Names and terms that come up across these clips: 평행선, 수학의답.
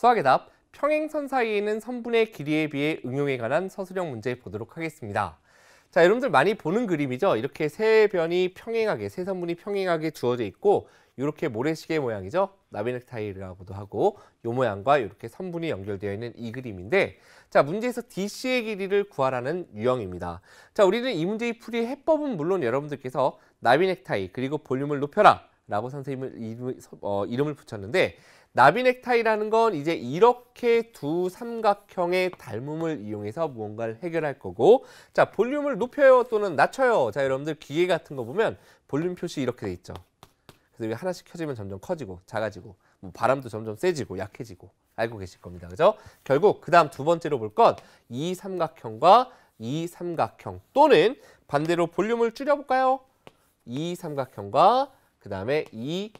수학의 답, 평행선 사이에 있는 선분의 길이에 비해 응용에 관한 서술형 문제 보도록 하겠습니다. 자, 여러분들 많이 보는 그림이죠? 이렇게 세 변이 평행하게, 세 선분이 평행하게 주어져 있고 이렇게 모래시계 모양이죠? 나비넥타이라고도 하고 이 모양과 이렇게 선분이 연결되어 있는 이 그림인데, 자, 문제에서 DC의 길이를 구하라는 유형입니다. 자, 우리는 이 문제의 풀이의 해법은 물론 여러분들께서 나비넥타이 그리고 볼륨을 높여라 라고 선생님은 이름을 붙였는데, 나비넥타이라는 건 이제 이렇게 두 삼각형의 닮음을 이용해서 무언가를 해결할 거고, 자, 볼륨을 높여요 또는 낮춰요. 자, 여러분들 기계 같은 거 보면 볼륨 표시 이렇게 돼 있죠. 그래서 하나씩 켜지면 점점 커지고 작아지고 뭐 바람도 점점 세지고 약해지고 알고 계실 겁니다. 그죠? 결국 그 다음 두 번째로 볼 건 이 삼각형과 이 삼각형, 또는 반대로 볼륨을 줄여볼까요? 이 삼각형과 그 다음에 이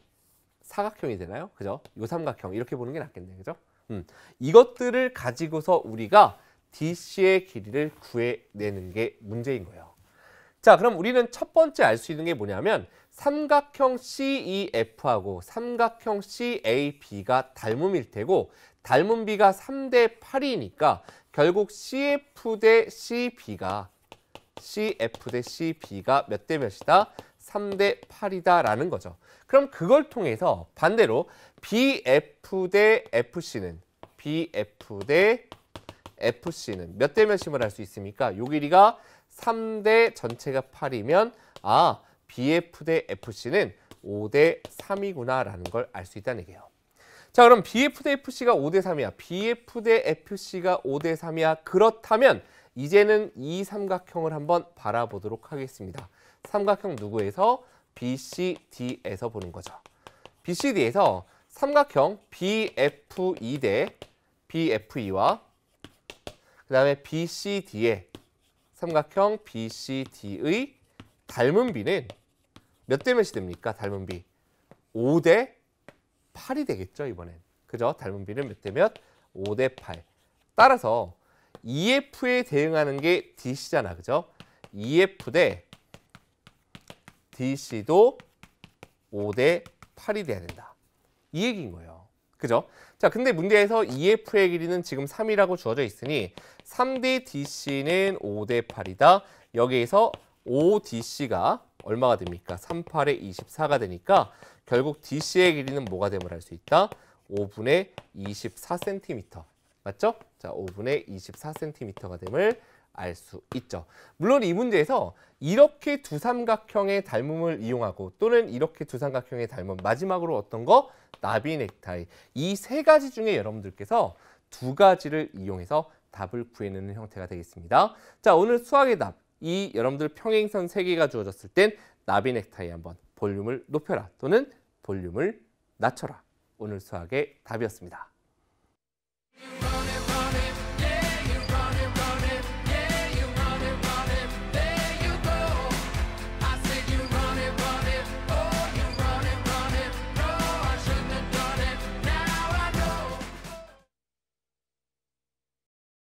사각형이 되나요? 그죠? 요 삼각형 이렇게 보는 게 낫겠네요. 그죠? 이것들을 가지고서 우리가 DC의 길이를 구해내는 게 문제인 거예요. 자, 그럼 우리는 첫 번째 알 수 있는 게 뭐냐면 삼각형 CEF하고 삼각형 CAB가 닮음일 테고 닮음비가 3:8이니까 결국 CF 대 CB가 몇 대 몇이다? 3:8이다 라는 거죠. 그럼 그걸 통해서 반대로 BF 대 FC는 몇 대 몇임을 알 수 있습니까? 요 길이가 3대 전체가 8이면 아, BF 대 FC는 5:3이구나 라는 걸 알 수 있다는 얘기예요. 자, 그럼 BF 대 FC가 5:3이야. BF 대 FC가 5:3이야. 그렇다면 이제는 이 삼각형을 한번 바라보도록 하겠습니다. 삼각형 누구에서? BCD에서 보는 거죠. BCD에서 삼각형 BFE와 그 다음에 BCD의 삼각형 BCD의 닮음비는 몇 대 몇이 됩니까? 닮음비 5:8이 되겠죠, 이번엔. 그죠? 닮음비는 몇 대 몇? 5:8. 따라서 EF에 대응하는 게 DC잖아. 그죠? EF 대 DC도 5:8이 돼야 된다. 이 얘기인 거예요. 그죠? 자, 근데 문제에서 EF의 길이는 지금 3이라고 주어져 있으니 3대 DC는 5:8이다. 여기에서 5DC가 얼마가 됩니까? 3·8에 24가 되니까 결국 DC의 길이는 뭐가 됨을 알 수 있다? 5분의 24cm. 맞죠? 자, 5분의 24cm가 됨을 알 수 있죠. 물론 이 문제에서 이렇게 두 삼각형의 닮음을 이용하고 또는 이렇게 두 삼각형의 닮음, 마지막으로 어떤 거? 나비 넥타이. 이 세 가지 중에 여러분들께서 두 가지를 이용해서 답을 구해내는 형태가 되겠습니다. 자, 오늘 수학의 답, 이 여러분들 평행선 3개가 주어졌을 땐 나비 넥타이 한번, 볼륨을 높여라 또는 볼륨을 낮춰라. 오늘 수학의 답이었습니다.